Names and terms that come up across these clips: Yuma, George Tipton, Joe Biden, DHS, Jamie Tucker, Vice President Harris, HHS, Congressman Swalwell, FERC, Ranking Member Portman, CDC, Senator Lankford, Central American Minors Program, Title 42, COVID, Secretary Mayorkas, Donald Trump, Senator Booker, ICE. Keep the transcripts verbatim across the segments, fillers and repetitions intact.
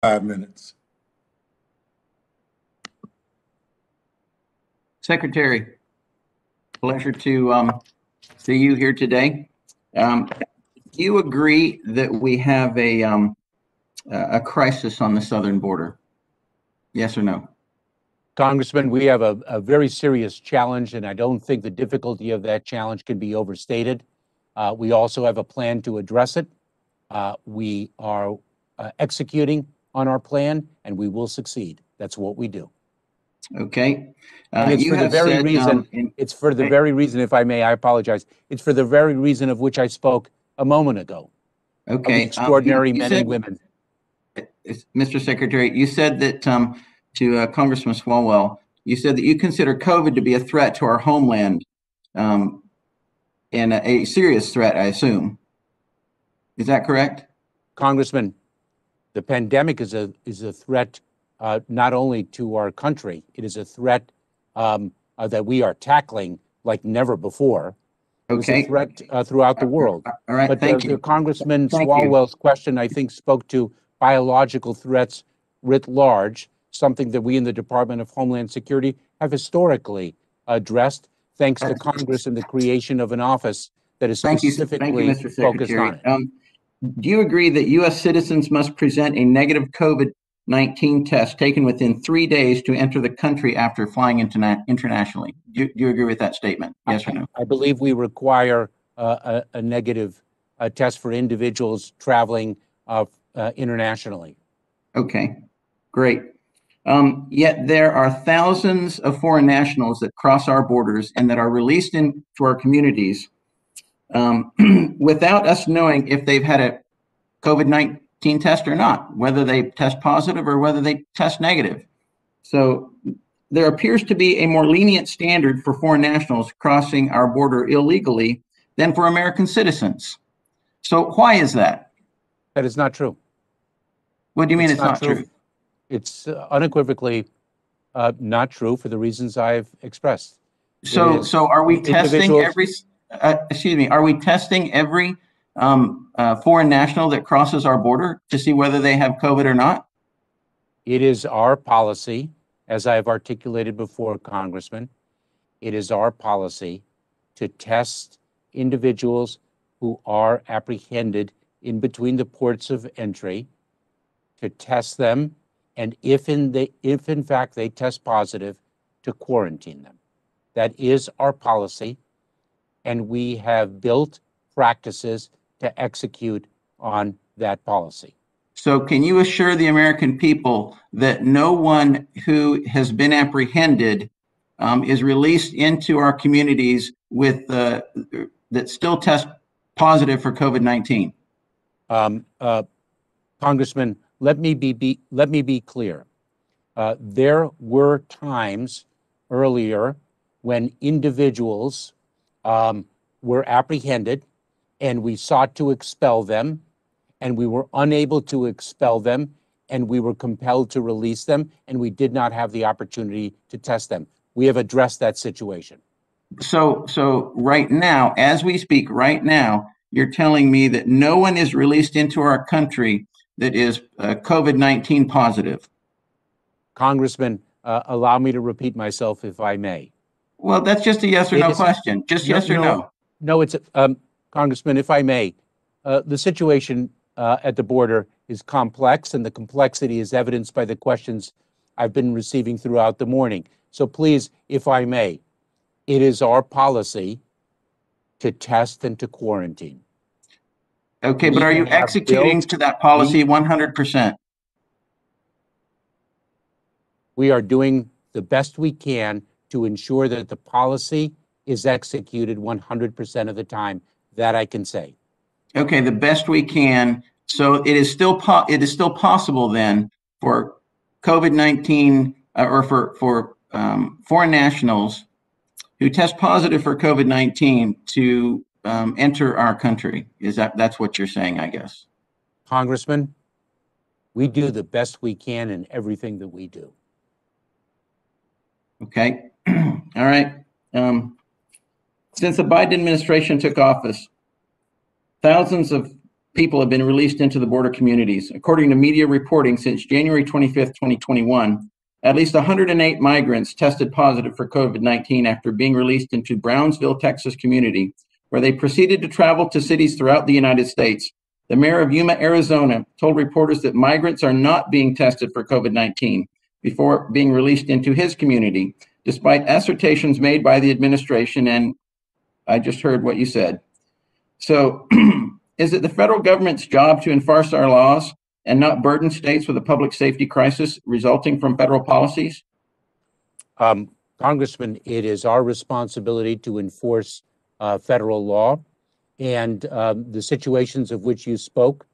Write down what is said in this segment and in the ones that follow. five minutes. Secretary, pleasure to um, see you here today. Um, do you agree that we have a um, a crisis on the southern border? Yes or no? Congressman, we have a, a very serious challenge, and I don't think the difficulty of that challenge can be overstated. Uh, we also have a plan to address it. Uh, we are uh, executing on our plan, and we will succeed. That's what we do. Okay. Uh, it's for the very said, reason. Um, in, it's for the I, very reason. If I may, I apologize. It's for the very reason of which I spoke a moment ago. Okay. Extraordinary um, you, you men said, and women. Mister Secretary, you said that um, to uh, Congressman Swalwell. You said that you consider COVID to be a threat to our homeland, um, and a, a serious threat, I assume. Is that correct, Congressman? The pandemic is a is a threat. Uh, not only to our country, it is a threat um, uh, that we are tackling like never before. Okay. It's a threat uh, throughout the world. All right, but thank the, you. But Congressman thank Swalwell's you. question, I think, spoke to biological threats writ large, something that we in the Department of Homeland Security have historically addressed, thanks to Congress and the creation of an office that is specifically thank you, focused on it. Um, do you agree that U S citizens must present a negative COVID nineteen tests taken within three days to enter the country after flying interna internationally. Do, do you agree with that statement? Yes I, or no? I believe we require uh, a, a negative uh, test for individuals traveling uh, uh, internationally. Okay, great. Um, yet there are thousands of foreign nationals that cross our borders and that are released into our communities um, without us knowing if they've had a COVID nineteen test or not, whether they test positive or whether they test negative. So there appears to be a more lenient standard for foreign nationals crossing our border illegally than for American citizens. So why is that? That is not true. What do you mean it's, it's not, not true? true? It's uh, unequivocally uh, not true for the reasons I've expressed. So, so are we testing every, uh, excuse me, are we testing every Um, uh, foreign national that crosses our border to see whether they have COVID or not? It is our policy, as I have articulated before, Congressman, it is our policy to test individuals who are apprehended in between the ports of entry, to test them, and if in, the, if in fact they test positive, to quarantine them. That is our policy, and we have built practices to execute on that policy. So can you assure the American people that no one who has been apprehended um, is released into our communities with uh, that still test positive for COVID nineteen? Um, uh, Congressman, let me be, be let me be clear. Uh, there were times earlier when individuals um, were apprehended and we sought to expel them, and we were unable to expel them, and we were compelled to release them, and we did not have the opportunity to test them. We have addressed that situation. So, so right now, as we speak right now, you're telling me that no one is released into our country that is uh, COVID nineteen positive? Congressman, uh, allow me to repeat myself if I may. Well, that's just a yes or it no is, question, just yes no, or no. No, it's, um, Congressman, if I may, uh, the situation uh, at the border is complex, and the complexity is evidenced by the questions I've been receiving throughout the morning. So please, if I may, it is our policy to test and to quarantine. Okay, we but are you executing built, to that policy one hundred percent? We are doing the best we can to ensure that the policy is executed one hundred percent of the time. That I can say. Okay, the best we can. So it is still po it is still possible then for COVID nineteen uh, or for for um, foreign nationals who test positive for COVID nineteen to um, enter our country. Is that that's what you're saying? I guess, Congressman, we do the best we can in everything that we do. Okay. All right. Um, Since the Biden administration took office, thousands of people have been released into the border communities. According to media reporting, since January twenty-fifth, twenty twenty-one, at least one hundred eight migrants tested positive for COVID nineteen after being released into Brownsville, Texas community, where they proceeded to travel to cities throughout the United States. The mayor of Yuma, Arizona, told reporters that migrants are not being tested for COVID nineteen before being released into his community, despite assertions made by the administration, and I just heard what you said. So, is it the federal government's job to enforce our laws and not burden states with a public safety crisis resulting from federal policies? Um, Congressman, it is our responsibility to enforce uh, federal law, and um, the situations of which you spoke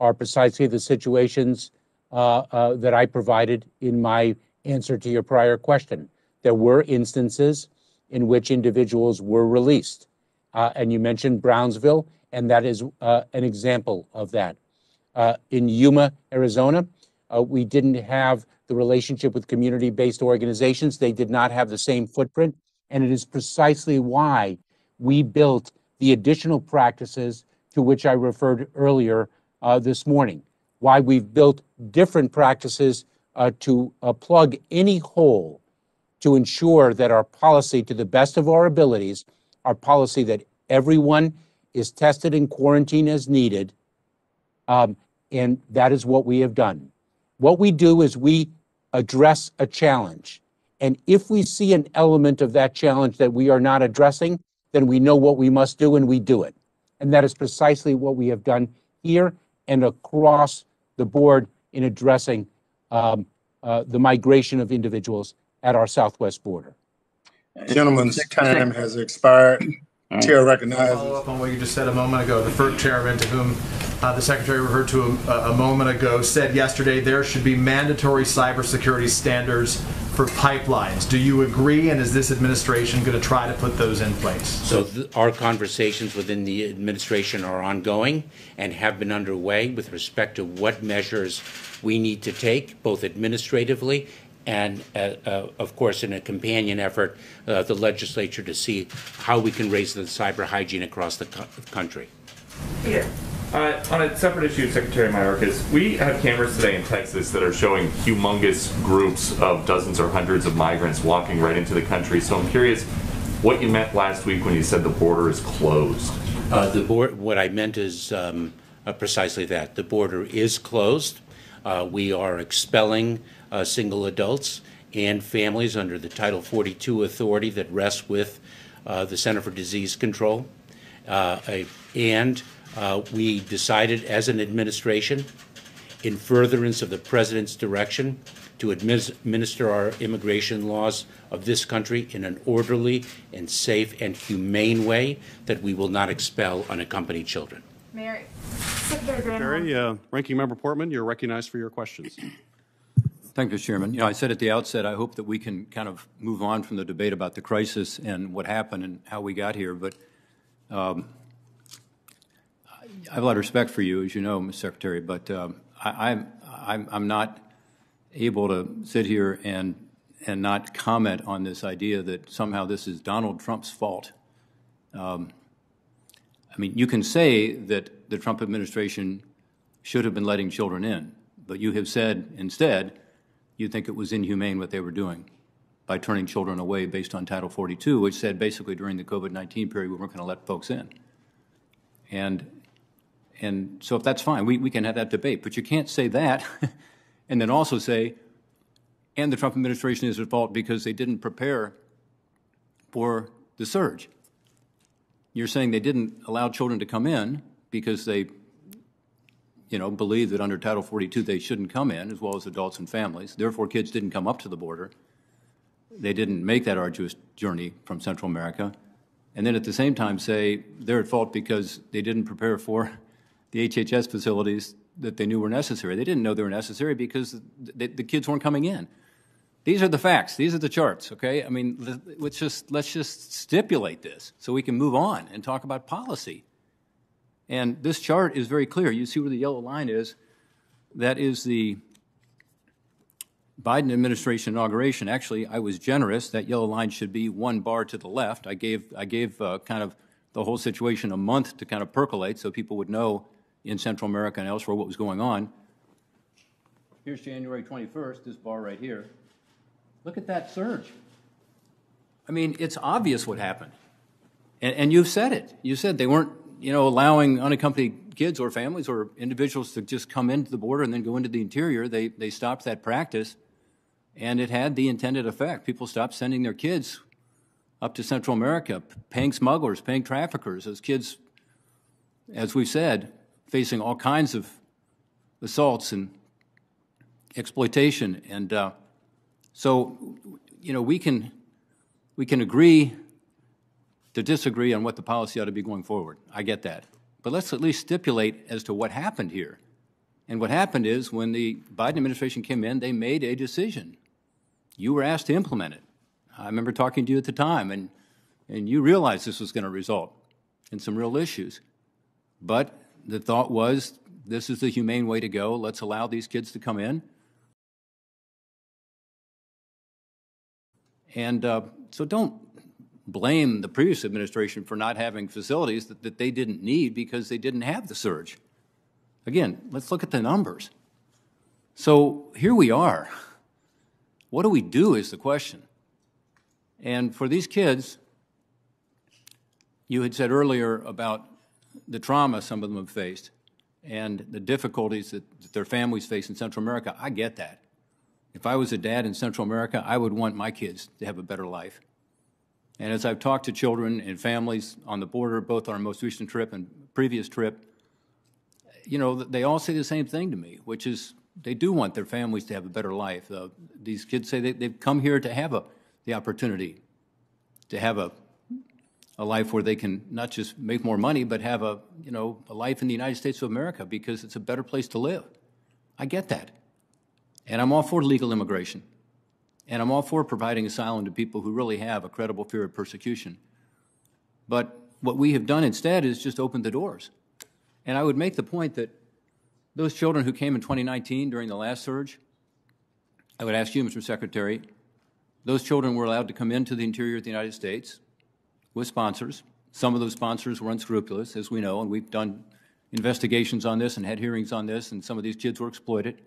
are precisely the situations uh, uh, that I provided in my answer to your prior question. There were instances in which individuals were released, uh, and you mentioned Brownsville, and that is uh, an example of that. Uh, in Yuma, Arizona, uh, we didn't have the relationship with community-based organizations. They did not have the same footprint, and it is precisely why we built the additional practices to which I referred earlier uh, this morning, why we've built different practices uh, to uh, plug any hole to ensure that our policy, to the best of our abilities, our policy that everyone is tested and quarantined as needed, um, and that is what we have done. What we do is we address a challenge, and if we see an element of that challenge that we are not addressing, then we know what we must do and we do it. And that is precisely what we have done here and across the board in addressing um, uh, the migration of individuals at our southwest border. Gentleman's time has expired. Chair recognizes. Follow up on what you just said a moment ago. The FERC chairman, to whom uh, the secretary referred to a, a moment ago, said yesterday there should be mandatory cybersecurity standards for pipelines. Do you agree? And is this administration going to try to put those in place? So th our conversations within the administration are ongoing and have been underway with respect to what measures we need to take, both administratively and, uh, uh, of course, in a companion effort, uh, the legislature to see how we can raise the cyber hygiene across the co country. Yeah. Uh, on a separate issue, Secretary Mayorkas, we have cameras today in Texas that are showing humongous groups of dozens or hundreds of migrants walking right into the country. So I'm curious what you meant last week when you said the border is closed. Uh, the board, what I meant is um, uh, precisely that. The border is closed. Uh, we are expelling Uh, single adults and families under the Title forty-two authority that rests with uh, the Center for Disease Control. Uh, a, and uh, we decided as an administration, in furtherance of the President's direction, to administer our immigration laws of this country in an orderly and safe and humane way that we will not expel unaccompanied children. Mary, Secretary, uh, Ranking Member Portman, you're recognized for your questions. Thank you, Chairman. You know, I said at the outset, I hope that we can kind of move on from the debate about the crisis and what happened and how we got here. But um, I have a lot of respect for you, as you know, Mister Secretary. But um, I, I'm, I'm I'm not able to sit here and and not comment on this idea that somehow this is Donald Trump's fault. Um, I mean, you can say that the Trump administration should have been letting children in, but you have said instead you think it was inhumane what they were doing by turning children away based on Title forty-two, which said basically during the COVID nineteen period we weren't going to let folks in. And and so if that's fine, we, we can have that debate. But you can't say that and then also say, and the Trump administration is at fault because they didn't prepare for the surge. You're saying they didn't allow children to come in because they you know, believe that under Title forty-two they shouldn't come in, as well as adults and families. Therefore, kids didn't come up to the border. They didn't make that arduous journey from Central America. And then at the same time say they're at fault because they didn't prepare for the H H S facilities that they knew were necessary. They didn't know they were necessary because the, the kids weren't coming in. These are the facts. These are the charts, okay? I mean, let's just, let's just stipulate this so we can move on and talk about policy. And this chart is very clear. You see where the yellow line is. That is the Biden administration inauguration. Actually, I was generous. That yellow line should be one bar to the left. I gave, I gave uh, kind of the whole situation a month to kind of percolate so people would know in Central America and elsewhere what was going on. Here's January twenty-first, this bar right here. Look at that surge. I mean, it's obvious what happened. And, and you've said it. You said they weren't, you know, allowing unaccompanied kids or families or individuals to just come into the border and then go into the interior. They, they stopped that practice, and it had the intended effect. People stopped sending their kids up to Central America, paying smugglers, paying traffickers. Those kids, as we've said, facing all kinds of assaults and exploitation. And uh, so, you know, we can, we can agree to disagree on what the policy ought to be going forward. I get that. But let's at least stipulate as to what happened here. And what happened is when the Biden administration came in, they made a decision. You were asked to implement it. I remember talking to you at the time, and, and you realized this was going to result in some real issues. But the thought was, this is the humane way to go. Let's allow these kids to come in. And uh, so don't blame the previous administration for not having facilities that, that they didn't need because they didn't have the surge. Again, let's look at the numbers. So here we are. What do we do is the question. And for these kids, you had said earlier about the trauma some of them have faced and the difficulties that, that their families face in Central America. I get that. If I was a dad in Central America, I would want my kids to have a better life. And as I've talked to children and families on the border, both on our most recent trip and previous trip, you know, they all say the same thing to me, which is they do want their families to have a better life. Uh, these kids say they, they've come here to have a the opportunity to have a, a life where they can not just make more money, but have a, you know, a life in the United States of America because it's a better place to live. I get that. And I'm all for legal immigration. And I'm all for providing asylum to people who really have a credible fear of persecution. But what we have done instead is just open the doors. And I would make the point that those children who came in twenty nineteen during the last surge, I would ask you, Mister Secretary, those children were allowed to come into the interior of the United States with sponsors. Some of those sponsors were unscrupulous, as we know, and we've done investigations on this and had hearings on this, and some of these kids were exploited.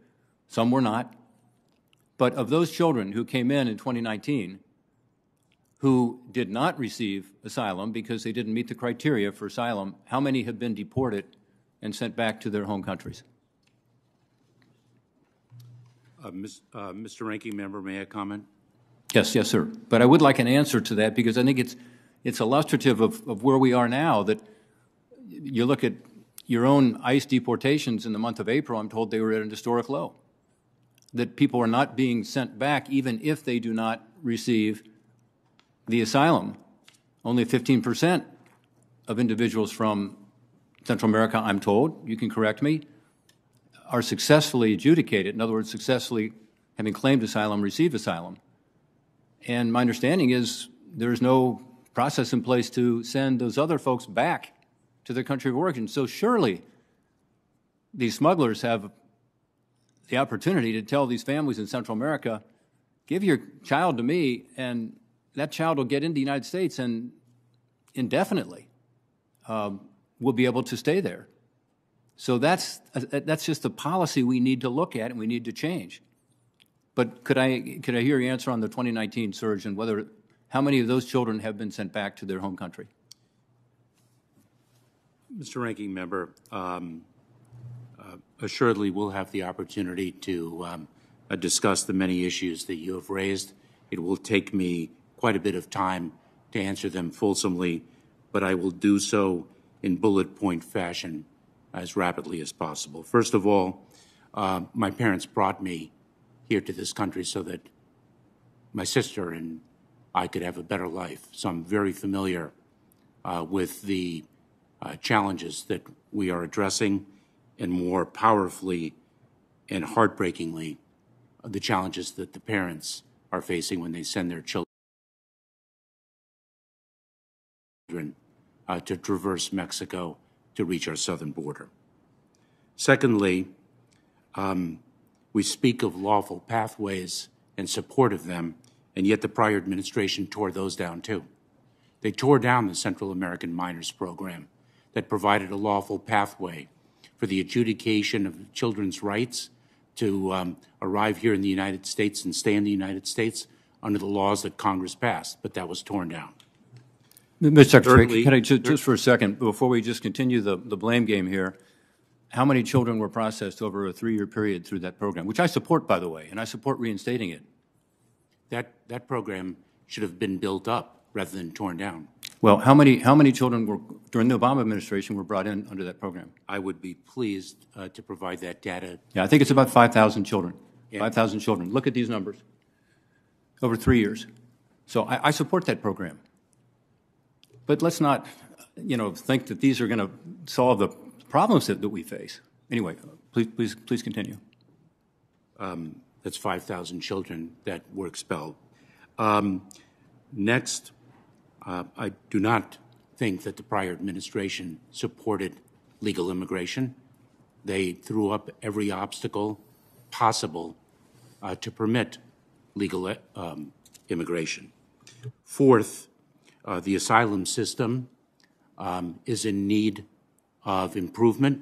Some were not. But of those children who came in in twenty nineteen who did not receive asylum because they didn't meet the criteria for asylum, how many have been deported and sent back to their home countries? Uh, Miz, uh, Mister Ranking Member, may I comment? Yes, yes, sir. But I would like an answer to that because I think it's it's illustrative of, of where we are now that you look at your own ICE deportations in the month of April, I'm told they were at an historic low, that people are not being sent back even if they do not receive the asylum. Only fifteen percent of individuals from Central America, I'm told, you can correct me, are successfully adjudicated. In other words, successfully having claimed asylum, receive asylum. And my understanding is there's no process in place to send those other folks back to their country of origin. So surely these smugglers have the opportunity to tell these families in Central America, give your child to me, and that child will get into the United States and indefinitely um, will be able to stay there. So that's, that's just the policy we need to look at and we need to change. But could I, could I hear your answer on the twenty nineteen surge and whether, how many of those children have been sent back to their home country? Mister Ranking Member, um, uh, assuredly we'll have the opportunity to um, uh, discuss the many issues that you have raised. It will take me quite a bit of time to answer them fulsomely, but I will do so in bullet point fashion as rapidly as possible. First of all, uh, my parents brought me here to this country so that my sister and I could have a better life. So I'm very familiar uh, with the uh, challenges that we are addressing, and more powerfully and heartbreakingly, uh, the challenges that the parents are facing when they send their children uh, to traverse Mexico to reach our southern border. Secondly, um, we speak of lawful pathways and support of them, and yet the prior administration tore those down too. They tore down the Central American Minors Program that provided a lawful pathway for the adjudication of children's rights to um, arrive here in the United States and stay in the United States under the laws that Congress passed, but that was torn down. Mister Secretary, Thirdly, can I just, just for a second, before we just continue the, the blame game here, how many children were processed over a three-year period through that program, which I support, by the way, and I support reinstating it? That, that program should have been built up rather than torn down. Well, how many, how many children were, during the Obama administration, were brought in under that program? I would be pleased uh, to provide that data. Yeah, I think it's about five thousand children, yeah. five thousand children. Look at these numbers over three years. So I, I support that program. But let's not, you know, think that these are going to solve the problems that, that we face. Anyway, please, please, please continue. Um, that's five thousand children that were expelled. Um, next, uh, I do not think that the prior administration supported legal immigration. They threw up every obstacle possible uh, to permit legal um, immigration. Fourth, Uh, the asylum system um, is in need of improvement.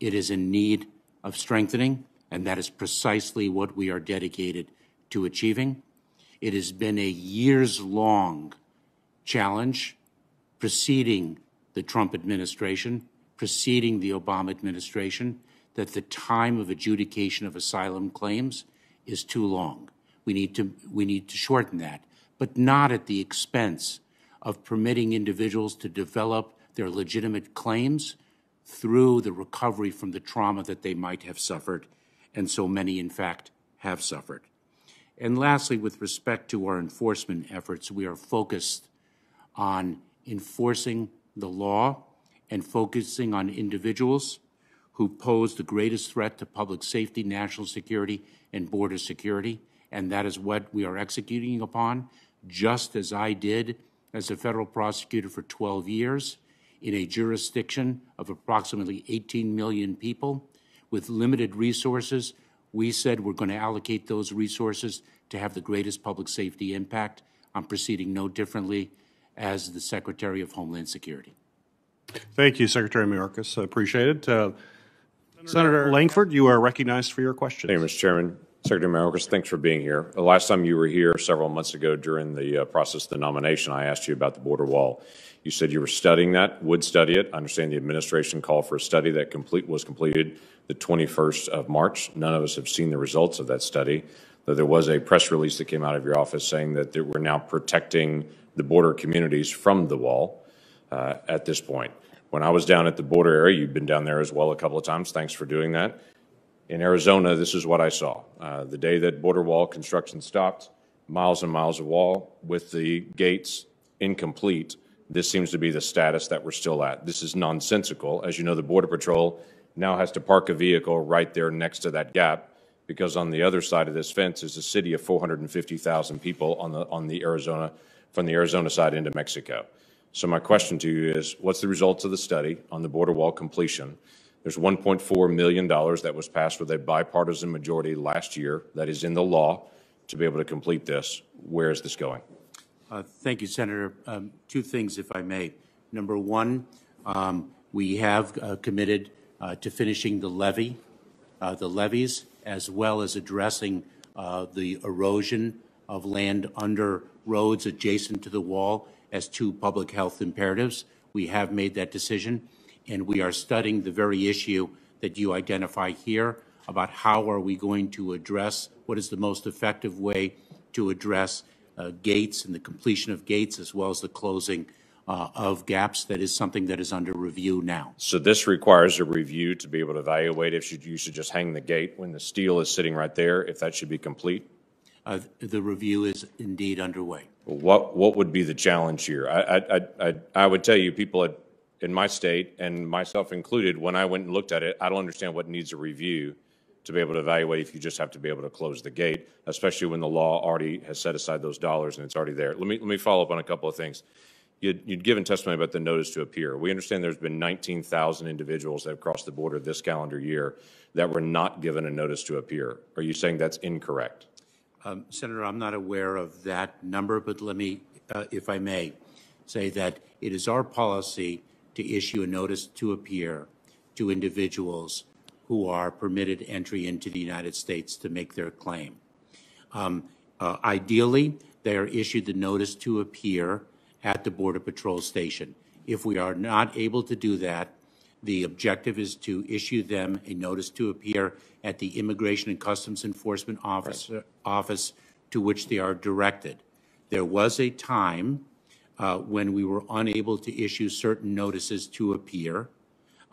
It is in need of strengthening, and that is precisely what we are dedicated to achieving. It has been a years-long challenge preceding the Trump administration, preceding the Obama administration, that the time of adjudication of asylum claims is too long. We need to, we need to shorten that, but not at the expense of permitting individuals to develop their legitimate claims through the recovery from the trauma that they might have suffered, and so many, in fact, have suffered. And lastly, with respect to our enforcement efforts, we are focused on enforcing the law and focusing on individuals who pose the greatest threat to public safety, national security, and border security, and that is what we are executing upon, just as I did as a federal prosecutor for twelve years in a jurisdiction of approximately eighteen million people. With limited resources, we said we're going to allocate those resources to have the greatest public safety impact. I'm proceeding no differently as the Secretary of Homeland Security. Thank you, Secretary Mayorkas. I appreciate it. Uh, Senator, Senator Lankford, you are recognized for your question. Thank you, Mister Chairman. Secretary Mayorkas, thanks for being here. The last time you were here several months ago during the uh, process of the nomination, I asked you about the border wall. You said you were studying that, would study it. I understand the administration called for a study that complete, was completed the twenty-first of March. None of us have seen the results of that study, though there was a press release that came out of your office saying that we're now protecting the border communities from the wall uh, at this point. When I was down at the border area, you've been down there as well a couple of times. Thanks for doing that. In Arizona, this is what I saw. Uh, the day that border wall construction stopped, miles and miles of wall with the gates incomplete. This seems to be the status that we're still at. This is nonsensical. As you know, the Border Patrol now has to park a vehicle right there next to that gap because on the other side of this fence is a city of four hundred fifty thousand people on the, on the Arizona, from the Arizona side into Mexico. So my question to you is, what's the results of the study on the border wall completion? There's one point four million dollars that was passed with a bipartisan majority last year that is in the law to be able to complete this. Where is this going? Uh, thank you, Senator. Um, two things, if I may. Number one, um, we have uh, committed uh, to finishing the levee, uh, the levees, as well as addressing uh, the erosion of land under roads adjacent to the wall as two public health imperatives. We have made that decision. And we are studying the very issue that you identify here about how are we going to address, what is the most effective way to address uh, gates and the completion of gates as well as the closing uh, of gaps. That is something that is under review now. So this requires a review to be able to evaluate if you should just hang the gate when the steel is sitting right there, if that should be complete? Uh, the review is indeed underway. What, what would be the challenge here? I, I, I, I would tell you people at in my state, and myself included, when I went and looked at it, I don't understand what needs a review to be able to evaluate if you just have to be able to close the gate, especially when the law already has set aside those dollars and it's already there. Let me, let me follow up on a couple of things. You'd, you'd given testimony about the notice to appear. We understand there's been nineteen thousand individuals that have crossed the border this calendar year that were not given a notice to appear. Are you saying that's incorrect? Um, Senator, I'm not aware of that number, but let me, uh, if I may, say that it is our policy to issue a notice to appear to individuals who are permitted entry into the United States to make their claim. Um, uh, ideally, they are issued the notice to appear at the Border Patrol station. If we are not able to do that, the objective is to issue them a notice to appear at the Immigration and Customs Enforcement office, right. office to which they are directed. There was a time uh, when we were unable to issue certain notices to appear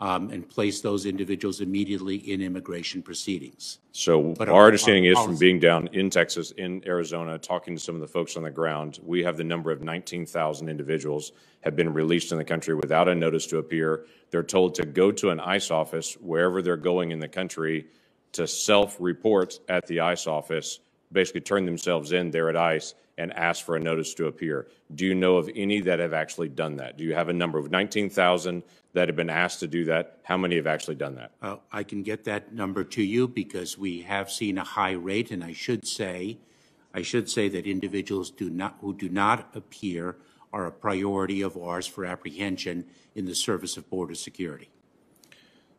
um, and place those individuals immediately in immigration proceedings. So but our, our understanding our is from being down in Texas, in Arizona, talking to some of the folks on the ground, we have the number of nineteen thousand individuals have been released in the country without a notice to appear. They're told to go to an ICE office wherever they're going in the country to self-report at the ICE office, basically turn themselves in there at ICE and ask for a notice to appear. Do you know of any that have actually done that? Do you have a number of nineteen thousand that have been asked to do that? How many have actually done that? Uh, I can get that number to you because we have seen a high rate, and I should say, I should say that individuals do not, who do not appear are a priority of ours for apprehension in the service of border security.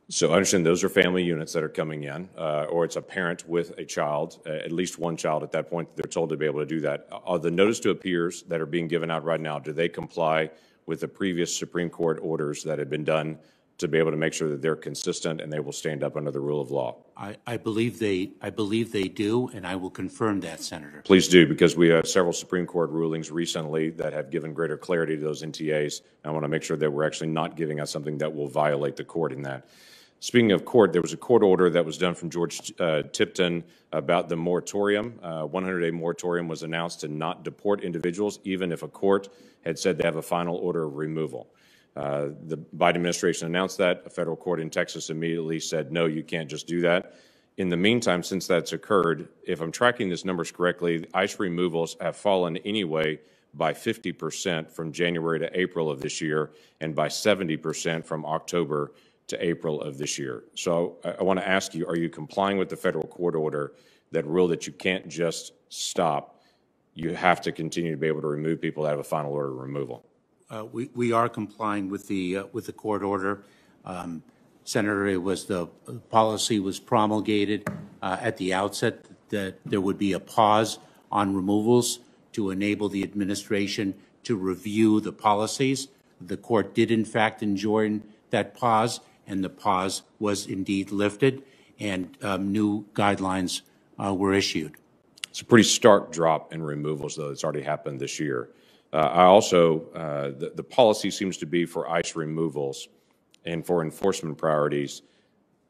So I understand those are family units that are coming in, uh, or it's a parent with a child, uh, at least one child at that point, they're told to be able to do that. Are the notice to appears that are being given out right now, do they comply with the previous Supreme Court orders that have been done to be able to make sure that they're consistent and they will stand up under the rule of law? I, I believe they I believe they do, and I will confirm that, Senator. Please do, because we have several Supreme Court rulings recently that have given greater clarity to those N T As. I want to make sure that we're actually not giving us something that will violate the court in that. Speaking of court, there was a court order that was done from George uh, Tipton about the moratorium. Uh, one hundred day moratorium was announced to not deport individuals, even if a court had said they have a final order of removal. Uh, the Biden administration announced that. A federal court in Texas immediately said, no, you can't just do that. In the meantime, since that's occurred, if I'm tracking these numbers correctly, ICE removals have fallen anyway by fifty percent from January to April of this year and by seventy percent from October to April of this year. So I, I want to ask you, are you complying with the federal court order that ruled that you can't just stop? You have to continue to be able to remove people that have a final order of removal. Uh, we, we are complying with the uh, with the court order. Um, Senator, it was the policy was promulgated uh, at the outset that there would be a pause on removals to enable the administration to review the policies. The court did, in fact, enjoin that pause, and the pause was indeed lifted, and um, new guidelines uh, were issued. It's a pretty stark drop in removals, though, that's already happened this year. Uh, I also, uh, the, the policy seems to be for ICE removals and for enforcement priorities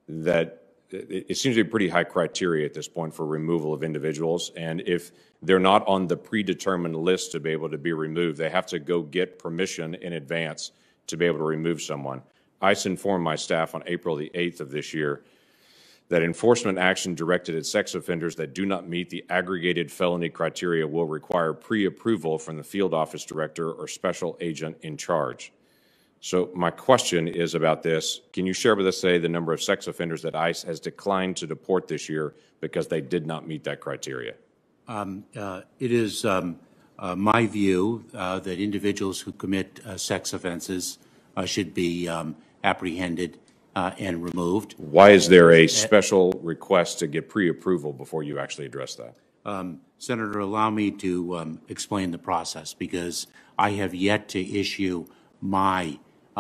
that it, it seems to be pretty high criteria at this point for removal of individuals. And if they're not on the predetermined list to be able to be removed, they have to go get permission in advance to be able to remove someone. ICE informed my staff on April the eighth of this year that enforcement action directed at sex offenders that do not meet the aggregated felony criteria will require pre-approval from the field office director or special agent in charge. So my question is about this. Can you share with us, say, the number of sex offenders that ICE has declined to deport this year because they did not meet that criteria? Um, uh, it is um, uh, my view uh, that individuals who commit uh, sex offenses uh, should be um, apprehended Uh, and removed. Why is there a special request to get pre-approval before you actually address that? Um, Senator, allow me to um, explain the process, because I have yet to issue my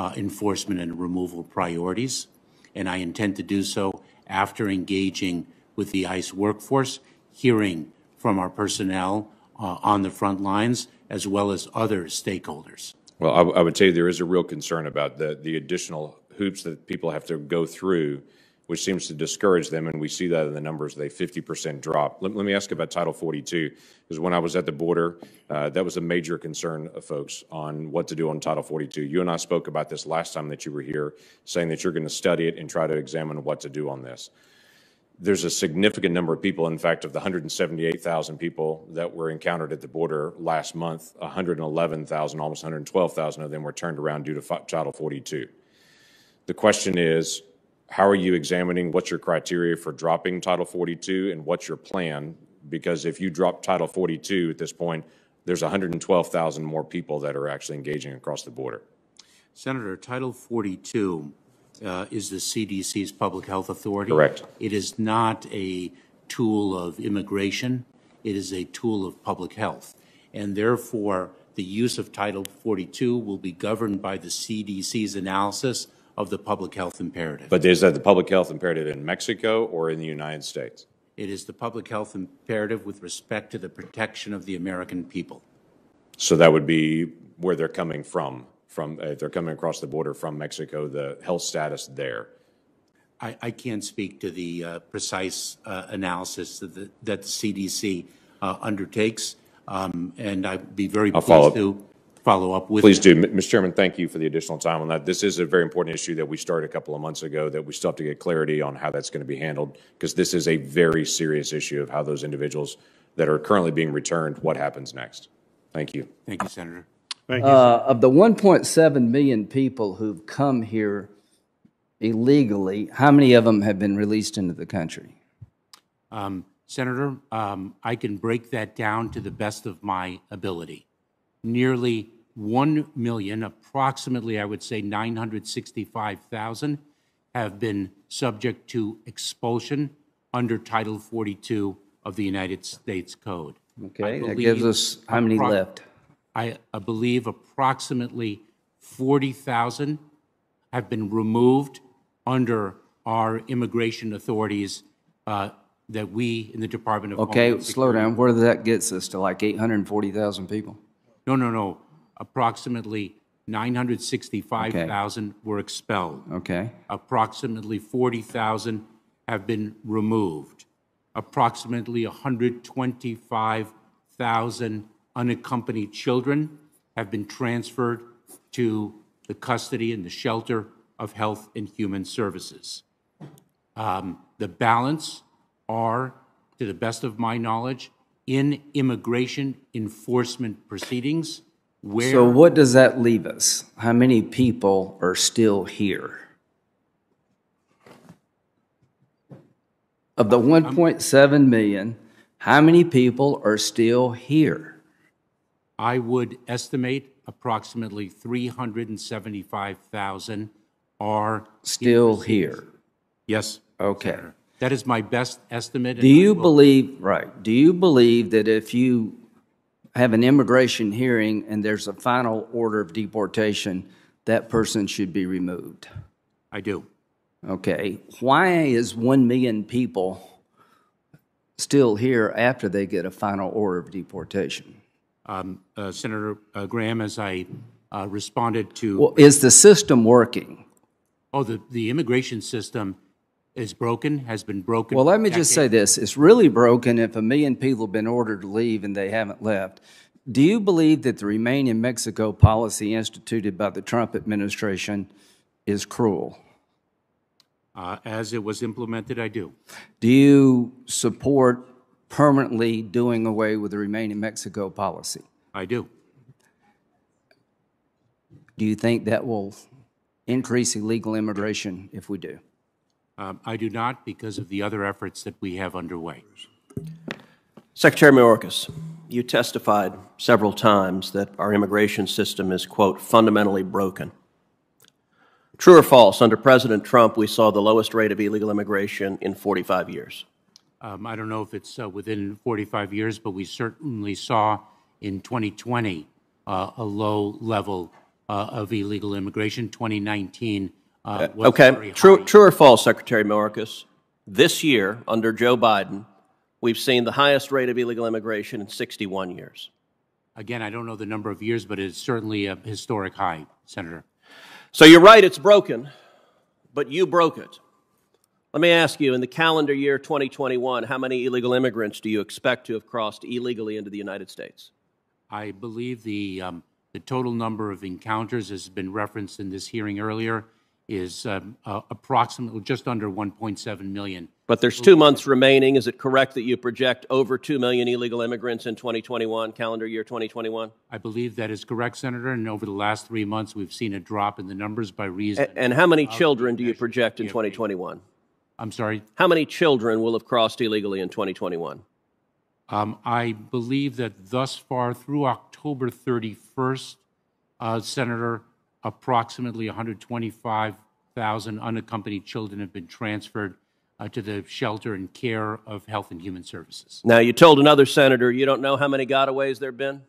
uh, enforcement and removal priorities, and I intend to do so after engaging with the ICE workforce, hearing from our personnel uh, on the front lines, as well as other stakeholders. Well, I, I would tell you there is a real concern about the, the additional hoops that people have to go through, which seems to discourage them, and we see that in the numbers, they fifty percent drop. Let, let me ask about Title forty-two, because when I was at the border, uh, that was a major concern of folks on what to do on Title forty-two. You and I spoke about this last time that you were here, saying that you're going to study it and try to examine what to do on this. There's a significant number of people, in fact, of the one hundred seventy-eight thousand people that were encountered at the border last month, one hundred eleven thousand, almost one hundred twelve thousand of them were turned around due to Title forty-two. The question is, how are you examining what's your criteria for dropping Title forty-two and what's your plan? Because if you drop Title forty-two at this point, there's one hundred twelve thousand more people that are actually engaging across the border. Senator, Title forty-two uh, is the C D C's public health authority. Correct. It is not a tool of immigration. It is a tool of public health. And therefore, the use of Title forty-two will be governed by the C D C's analysis of the public health imperative. But is that the public health imperative in Mexico or in the United States? It is the public health imperative with respect to the protection of the American people. So that would be where they're coming from. From if they're coming across the border from Mexico, the health status there. I, I can't speak to the uh, precise uh, analysis that the, that the C D C uh, undertakes, um, and I'd be very I'll pleased follow to follow up with. Please them. do, Mister Chairman. Thank you for the additional time on that. This is a very important issue that we started a couple of months ago that we still have to get clarity on how that's going to be handled, because this is a very serious issue of how those individuals that are currently being returned, what happens next. Thank you. Thank you, Senator. Uh, of the one point seven million people who've come here illegally, how many of them have been released into the country? Um, Senator, um, I can break that down to the best of my ability. Nearly one million, approximately I would say nine hundred sixty-five thousand, have been subject to expulsion under Title forty-two of the United States Code. Okay, that gives us how many left? I believe approximately forty thousand have been removed under our immigration authorities uh, that we in the Department of Homeland Security. Okay, slow down. Where that gets us to, like eight hundred forty thousand people? No, no, no. Approximately nine hundred sixty-five thousand okay. were expelled. Okay. Approximately forty thousand have been removed. Approximately one hundred twenty-five thousand unaccompanied children have been transferred to the custody and the shelter of Health and Human Services. Um, the balance are, to the best of my knowledge, in immigration enforcement proceedings. Where so what does that leave us? How many people are still here? Of the one point seven million, how many people are still here? I would estimate approximately three hundred seventy-five thousand are still here. Yes. Okay. Senator. That is my best estimate. Do you believe, right, do you believe that if you have an immigration hearing and there's a final order of deportation, that person should be removed? I do. Okay. Why is one million people still here after they get a final order of deportation? Um, uh, Senator uh, Graham, as I uh, responded to... Well, is the system working? Oh, the, the immigration system is broken, has been broken. Well, let me decades. just say this. It's really broken if a million people have been ordered to leave and they haven't left. Do you believe that the Remain in Mexico policy instituted by the Trump administration is cruel? Uh, as it was implemented, I do. Do you support permanently doing away with the Remain in Mexico policy? I do. Do you think that will increase illegal immigration if we do? Um, I do not, because of the other efforts that we have underway. Secretary Mayorkas, you testified several times that our immigration system is, quote, fundamentally broken. True or false, under President Trump, we saw the lowest rate of illegal immigration in forty-five years. Um, I don't know if it's uh, within forty-five years, but we certainly saw in twenty twenty uh, a low level uh, of illegal immigration. twenty nineteen uh, was okay. very high. True, true or false, Secretary Mayorkas, this year under Joe Biden, we've seen the highest rate of illegal immigration in sixty-one years. Again, I don't know the number of years, but it's certainly a historic high, Senator. So you're right, it's broken, but you broke it. Let me ask you, in the calendar year twenty twenty-one, how many illegal immigrants do you expect to have crossed illegally into the United States? I believe the, um, the total number of encounters, as has been referenced in this hearing earlier, is um, uh, approximately just under one point seven million. But there's two months remaining. Is it correct that you project over two million illegal immigrants in twenty twenty-one, calendar year twenty twenty-one? I believe that is correct, Senator. And over the last three months, we've seen a drop in the numbers by reason. A and how many children do you project in twenty twenty-one? I'm sorry? How many children will have crossed illegally in twenty twenty-one? Um, I believe that thus far, through October thirty-first, uh, Senator, approximately one hundred twenty-five one thousand unaccompanied children have been transferred uh, to the shelter and care of Health and Human Services. Now, you told another senator you don't know how many gotaways there have been?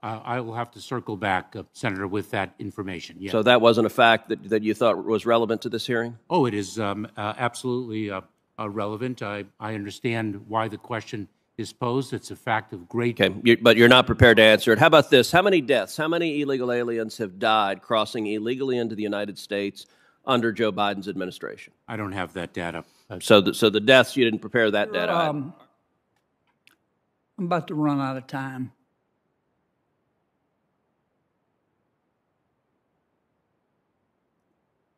Uh, I will have to circle back, uh, Senator, with that information. Yes. So that wasn't a fact that, that you thought was relevant to this hearing? Oh, it is um, uh, absolutely uh, uh, relevant. I, I understand why the question is posed. It's a fact of great... Okay, you, but you're not prepared to answer it. How about this? How many deaths, how many illegal aliens have died crossing illegally into the United States under Joe Biden's administration? I don't have that data. So the, so the deaths, you didn't prepare that data? Um, I'm about to run out of time.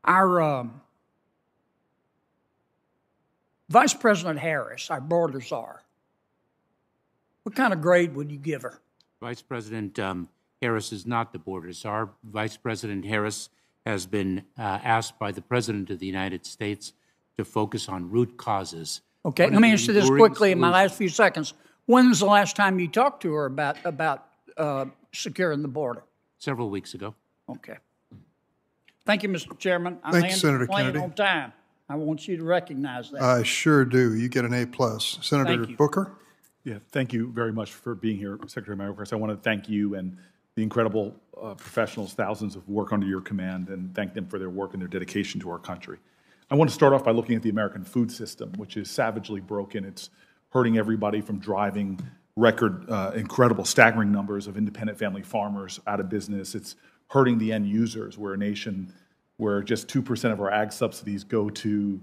Our um, Vice President Harris, our border czar, what kind of grade would you give her? Vice President um, Harris is not the border czar. Vice President Harris has been uh, asked by the President of the United States to focus on root causes. Okay, let me answer this quickly in my last few seconds. When was the last time you talked to her about, about uh, securing the border? Several weeks ago. Okay. Thank you, Mister Chairman. I Thank you, Senator Kennedy. On time. I want you to recognize that. I sure do. You get an A plus. Senator Booker? Yeah, thank you very much for being here, Secretary Mayorkas. I want to thank you and the incredible uh, professionals, thousands of work under your command, and thank them for their work and their dedication to our country. I want to start off by looking at the American food system, which is savagely broken. It's hurting everybody from driving record, uh, incredible, staggering numbers of independent family farmers out of business. It's hurting the end users. We're a nation where just two percent of our ag subsidies go to